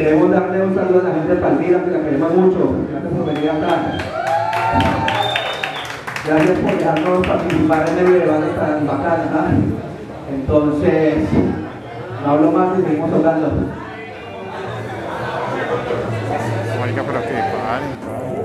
Queremos darle un saludo a la gente de Palmira, que la queremos mucho. Gracias por venir acá. Gracias por dejarnos participar en el debate tan bacana, ¿no? Entonces, no hablo más y seguimos tocando. Marica, pero que